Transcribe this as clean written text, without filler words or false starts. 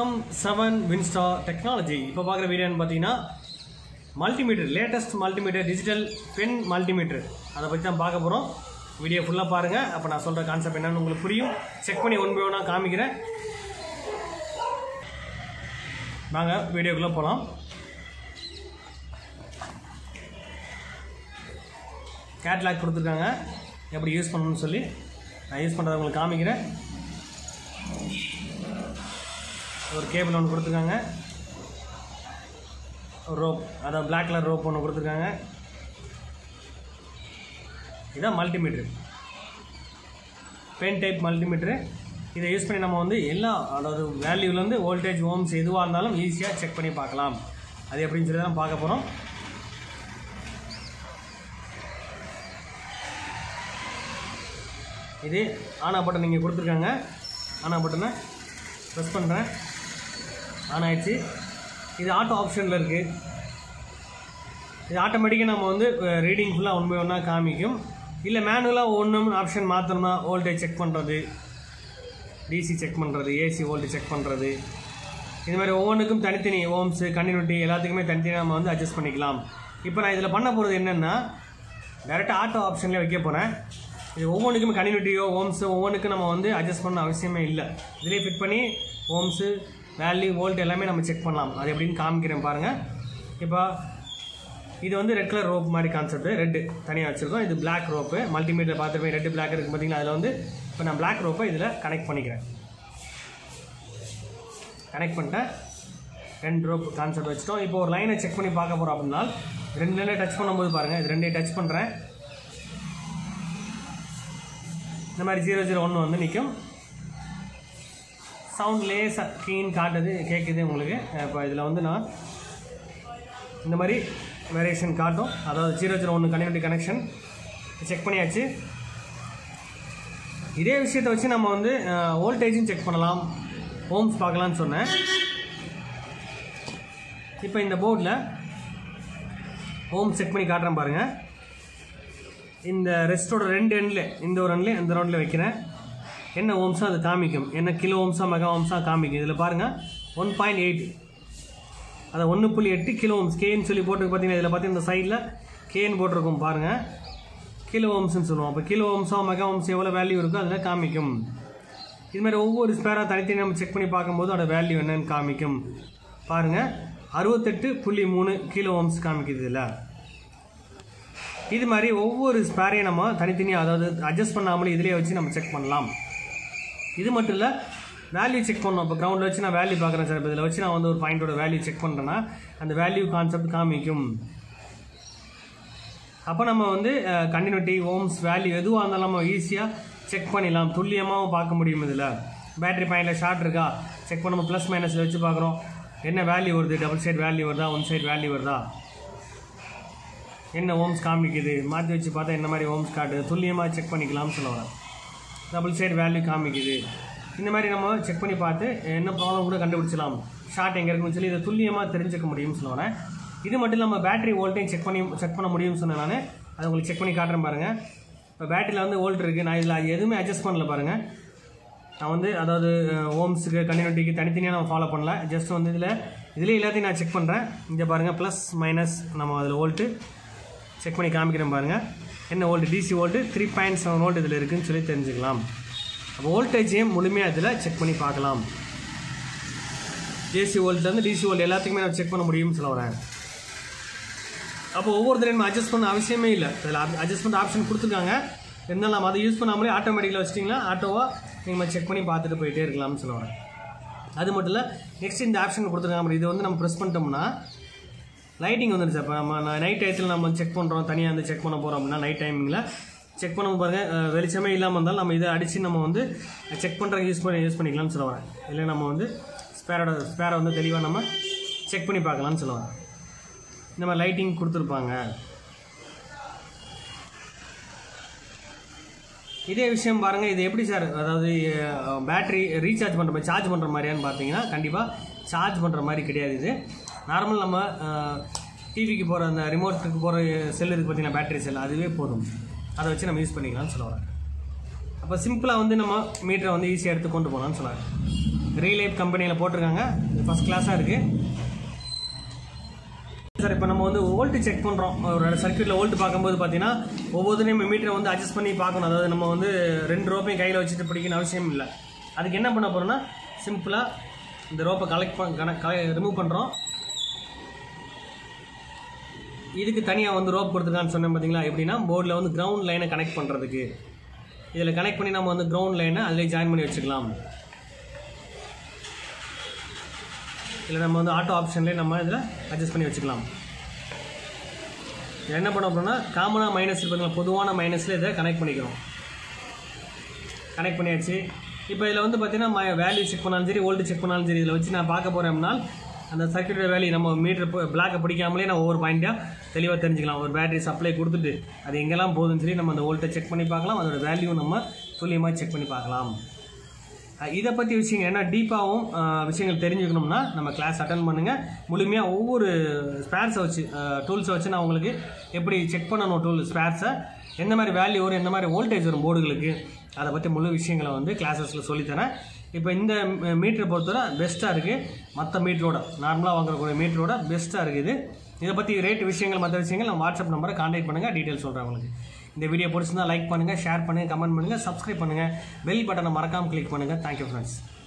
Som Seven Winstar Technology. Now, we will see the multimeter, latest multimeter, digital pen multimeter. That's what we will see. Video full up. Then I will tell you the concept. Check it out. Let's go to the video. Catalog கொடுத்திருக்காங்க எப்படி use பண்ணனும்னு சொல்லி நான் use பண்றத உங்களுக்கு காமிக்கிறேன். ஒரு cable ஒன்னு கொடுத்திருக்காங்க. ஒரு ரோப், அத Black color ரோப் ஒன்னு கொடுத்திருக்காங்க. இதான் மல்டிமீட்டர். Pen type multimeter. இதை யூஸ் பண்ணி நம்ம வந்து எல்லா அதாவது வேல்யூல இருந்து வோல்டேஜ் ஓம்ஸ் எதுவா இருந்தாலும் ஈஸியா செக் பண்ணி பார்க்கலாம். அது எப்படின்னு சொல்லி தான் பார்க்க போறோம். இது ஆனா பட்டன் இங்கே கொடுத்துருக்காங்க. ஆனா பட்டனை ப்ரெஸ் பண்ணுறேன், ஆன் ஆயிடுச்சு. இது ஆட்டோ ஆப்ஷனில் இருக்குது. இது ஆட்டோமேட்டிக்காக நம்ம வந்து ரீடிங் ஃபுல்லாக ஒன் பை ஒன்னாக காமிக்கும். இல்லை மேனுவலாக ஒன்று ஆப்ஷன் மாற்றணும்னா வோல்டேஜ் செக் பண்ணுறது, டிசி செக் பண்ணுறது, ஏசி வோல்டேஜ் செக் பண்ணுறது, இது மாதிரி ஒவ்வொன்றுக்கும் தனித்தனி ஓம்ஸு கண்டினியூட்டி எல்லாத்துக்குமே தனித்தனியாக நம்ம வந்து அட்ஜஸ்ட் பண்ணிக்கலாம். இப்போ நான் இதில் பண்ண போகிறது என்னென்னா டேரெக்டாக ஆட்டோ ஆப்ஷன்லேயே வைக்க போகிறேன். இது ஒவ்வொன்றுக்குமே கன்டினியூட்டியோ ஓம்ஸு ஒவ்வொன்றுக்கும் நம்ம வந்து அட்ஜஸ்ட் பண்ண அவசியமே இல்லை. இதிலே ஃபிட் பண்ணி ஓம்ஸு வேல்யூ வோல்ட் எல்லாமே நம்ம செக் பண்ணலாம். அது எப்படின்னு காமிக்கிறேன் பாருங்கள். இப்போ இது வந்து ரெட் கலர் ரோப் மாதிரி கான்செப்ட், ரெட்டு தனியாக வச்சுருக்கோம். இது பிளாக் ரோப்பு, மல்டிமீட்டரில் பார்த்துருப்பேன் ரெட்டு பிளாக் இருக்குது பார்த்தீங்கன்னா. அதில் வந்து இப்போ நான் பிளாக் ரோப்பை இதில் கனெக்ட் பண்ணிக்கிறேன். கனெக்ட் பண்ணிட்டேன். ரெண்டு ரோப் கான்செப்ட் வச்சுட்டோம். இப்போ ஒரு லைனை செக் பண்ணி பார்க்க போகிறோம் அப்படின்னா ரெண்டு லைனை டச் பண்ணும்போது பாருங்கள். இது ரெண்டையும் டச் பண்ணுறேன். இந்த மாதிரி 001 வந்து நிற்கும். சவுண்ட் லேசா கீன் காட்டுது, கேட்குது உங்களுக்கு. இப்போ இதில் வந்து நான் இந்த மாதிரி வேரியேஷன் காட்டும். அதாவது 001 கனெக்ட் கனெக்ஷன் செக் பண்ணியாச்சு. இதே விஷயத்தை வச்சு நம்ம வந்து வோல்டேஜும் செக் பண்ணலாம், ஹோம்ஸ் பார்க்கலான்னு சொன்னேன். இப்போ இந்த போர்டில் ஹோம் செக் பண்ணி காட்டுறேன் பாருங்கள். இந்த ரெஸ்டோட ரெண்டு எண்ணில் இந்த ஒரு ரன்ல இந்த ரவுண்டில் வைக்கிறேன். என்ன ஓம்ஸாக அது காமிக்கும், என்ன கிலோ ஓம்ஸாக மெகா ஓம்ஸாக காமிக்கும். இதில் பாருங்கள் 1.8, அதை 1.8 கிலோ ஓம்ஸ் கேன்னு சொல்லி போட்டுருக்கு பார்த்தீங்கன்னா. இதில் பார்த்தீங்கன்னா இந்த சைடில் கேன்னு போட்டிருக்கும் பாருங்கள், கிலோ ஓம்ஸ்ன்னு சொல்லுவோம். அப்போ கிலோ ஓம்ஸாக மெகா ஓம்ஸ் எவ்வளோ வேல்யூ இருக்கோ அதில் காமிக்கும். இதுமாதிரி ஒவ்வொரு ஸ்பேராக தனித்தனி நம்ம செக் பண்ணி பார்க்கும்போது அதோட வேல்யூ என்னன்னு காமிக்கும் பாருங்கள். 68.3 கிலோ ஓம்ஸ் காமிக்குது இதில். இது மாதிரி ஒவ்வொரு ஸ்பேரையும் நம்ம தனித்தனியாக அதாவது அட்ஜஸ்ட் பண்ணாமலே இதிலே வச்சு நம்ம செக் பண்ணலாம். இது மட்டும் இல்லை, வேல்யூ செக் பண்ணோம். இப்போ கிரவுண்டில் வச்சு நான் வேல்யூ பார்க்குறேன் சார். இப்போ இதில் வச்சு நான் வந்து ஒரு பாயிண்டோட வேல்யூ செக் பண்ணுறேன்னா அந்த வேல்யூ கான்செப்ட் காமிக்கும். அப்போ நம்ம வந்து கண்டினியூட்டி ஓம்ஸ் வேல்யூ எதுவாக இருந்தாலும் நம்ம ஈஸியாக செக் பண்ணிடலாம், துல்லியமாகவும் பார்க்க முடியும். இதில் பேட்டரி பாயிண்டில் ஷார்ட் இருக்கா செக் பண்ணாமல் ப்ளஸ் மைனஸில் வச்சு பார்க்குறோம். என்ன வேல்யூ வருது, டபுள் சைட் வேல்யூ வருதா, ஒன் சைட் வேல்யூ வருதா, என்ன ஓம்ஸ் காமிக்குது, மாற்றி வச்சு பார்த்தா என்ன மாதிரி ஓம்ஸ் காட்டுது, துல்லியமாக செக் பண்ணிக்கலாம்னு சொல்ல வரேன். டபுள் சைடு வேல்யூ காமிக்குது. இந்த மாதிரி நம்ம செக் பண்ணி பார்த்து என்ன ப்ராப்ளம் கூட கண்டுபிடிச்சலாம், ஷார்ட் எங்கே இருக்குன்னு சொல்லி இதை துல்லியமாக தெரிஞ்சுக்க முடியும்னு சொல்ல வரேன். இது மட்டும் நம்ம பேட்டரி வோல்டேஜ் செக் பண்ண முடியும்னு சொன்னேன் நான். அதை உங்களுக்கு செக் பண்ணி காட்டுறேன் பாருங்கள். இப்போ பேட்டரியில் வந்து வோல்ட் இருக்குது. நான் இதில் அது எதுவுமே அட்ஜஸ்ட் பண்ணல பாருங்கள். நான் வந்து அதாவது ஓம்ஸுக்கு கண்டினியூட்டிக்கு தனித்தனியாக நம்ம ஃபாலோ பண்ணல. ஜஸ்ட் வந்து இதில் எல்லாத்தையும் நான் செக் பண்ணுறேன். இங்கே பாருங்கள் ப்ளஸ் மைனஸ் நம்ம அதில் வோல்ட்டு செக் பண்ணி காமிக்கிறேன் பாருங்கள். என்ன வோல்ட், டிசி வோல்ட்டு 3.7 வோல்ட் இதில் இருக்குதுன்னு சொல்லி தெரிஞ்சுக்கலாம். அப்போ வோல்டேஜையும் முழுமையாக இதில் செக் பண்ணி பார்க்கலாம். ஏசி வோல்ட்லேருந்து டிசி வோல்ட் எல்லாத்துக்குமே நம்ம செக் பண்ண முடியும்னு சொல்ல வரேன். அப்போ ஒவ்வொருத்தரையும் நம்ம அட்ஜஸ்ட் பண்ண அவசியமே இல்லை. இதில் அட்ஜஸ்ட்மெண்ட் ஆப்ஷன் கொடுத்துருக்காங்க. இருந்தாலும் நம்ம அதை யூஸ் பண்ணாமலே ஆட்டோமேட்டிக்கில் வச்சிட்டிங்களா ஆட்டோவாக நீங்கள் செக் பண்ணி பார்த்துட்டு போயிட்டே இருக்கலாம்னு சொல்ல வரேன். அது மட்டும் இல்லை, நெக்ஸ்ட் இந்த ஆப்ஷன் கொடுத்துருக்காங்க. இது வந்து நம்ம ப்ரெஸ் பண்ணிட்டோம்னா லைட்டிங் வந்துடுச்சு. அப்போ நம்ம நைட் டயத்தில் நம்ம செக் பண்ணுறோம், தனியாக வந்து செக் பண்ண போகிறோம் அப்படின்னா நைட் டைமிங்கில் செக் பண்ண பாருங்கள். வெளிச்சமே இல்லாமல் இருந்தாலும் நம்ம இதை அடித்து நம்ம வந்து செக் பண்ணுறதுக்கு யூஸ் பண்ணிக்கலாம்னு சொல்ல வரேன். இல்லை நம்ம வந்து ஸ்பேரை வந்து தெளிவாக நம்ம செக் பண்ணி பார்க்கலாம்னு சொல்ல வரேன். இந்த மாதிரி லைட்டிங் கொடுத்துருப்பாங்க. இதே விஷயம் பாருங்கள். இது எப்படி சார், அதாவது பேட்ரி ரீசார்ஜ் பண்ணுற மாதிரி சார்ஜ் பண்ணுற மாதிரியான்னு பார்த்தீங்கன்னா கண்டிப்பாக சார்ஜ் பண்ணுற மாதிரி கிடையாது. இது நார்மல் நம்ம டிவிக்கு போகிற அந்த ரிமோட்டுக்கு போகிற செல் இருக்குது பார்த்திங்கன்னா, பேட்டரி செல், அதுவே போதும். அதை வச்சு நம்ம யூஸ் பண்ணிக்கலாம்னு சொல்லுவாங்க. அப்போ சிம்பிளாக வந்து நம்ம மீட்டரை வந்து ஈஸியாக எடுத்து கொண்டு போகலான்னு சொல்லுவாங்க. Relife कंपनी போட்டுருக்காங்க फर्स्ट क्लासा सर इन नम्बर वो वोल्ट चेक पड़ो सर्क्यूट वोल्ट पार्को पाती मीटर वो अड्जस्ट पड़ी पार्कण नम्बर रे रोपे कई वैसे पिटिंग अवश्यम अद्क पड़ोना सिंपला रोप कलेक्ट रिमूव पड़ो इतनी तनिया वो रोप को पाती बोर्ड वो ग्राउंड लाइन कनेक्ट पड़े कनेक्ट पड़ी नाम वो ग्राउंड लाइन अल जॉइन पड़ी वोचल इल्ल नम्म वंदु ऑटो ऑप्शन नम्म इदुला एडजस्ट पन्नी वेच्चुक्कलाम इल्ल एन्ना पण्णुम अप्पडिना कॉमना माइनस इरुक्कुंगा पोदुवाना माइनसல इद कनेक्ट पन्निक्कुरोम कनेक्ट पन्नियाच्चु इप्पो इदुला वंदु पाथीना वैल्यू चेक पण्णालुम सरी वोल्ट चेक पण्णालुम सरी इदुला वच्चु नान पार्क्क पोरेन्नाल अंद सर्किट वैल्यू नम्म मीटर ब्लॉक पिडिक्कामले नाम ओवर पॉइंटा तेलिवा तेरिंजुक्कलाम ओरु बैटरी सप्लाई कोडुत्तुट्टु अदु एंगेल्लाम पोदुन्नु सरी नम्म अंद वोल्ट चेक पन्नी पार्क्कलाम अदोड वैल्यू नम्म तुल्लियमा चेक पन्नी पार्क्कलाम इதை பத்தி விஷயங்கள் என்ன டீப்பாவும் விஷயங்கள் தெரிஞ்சுக்கணும்னா நம்ம கிளாஸ் அட்டெண்ட் பண்ணுங்க முழுமையா ஒவ்வொரு ஸ்பேர்ஸ் வச்சு டூல்ஸ் வச்சு நான் உங்களுக்கு எப்படி செக் பண்ணனும் டூல் ஸ்பேர்ஸ் என்ன மாதிரி வேல்யூ வரும் என்ன மாதிரி வோல்டேஜ் வரும் போர்டுகளுக்கு அத பத்தி முழு விஷயங்களை வந்து கிளாसेसல சொல்லி தரேன் இப்போ இந்த மீட்டர் பொறுத்தவரை பெஸ்டா இருக்கு மத்த மீட்டரோட நார்மலா வாங்குற கூட மீட்டரோட பெஸ்டா இருக்கு இது இத பத்தி ரேட் விஷயங்கள் மத்த விஷயங்கள் நம்ம WhatsApp நம்பரை कांटेक्ट பண்ணுங்க டீடைல்ஸ் சொல்றேன் உங்களுக்கு இந்த வீடியோ பிடிச்சிருந்தா லைக் பண்ணுங்க ஷேர் பண்ணுங்க கமெண்ட் பண்ணுங்க சப்ஸ்கிரைப் பண்ணுங்க பெல் பட்டனை மறக்காம கிளிக் பண்ணுங்க थैंक यू फ्रेंड्स।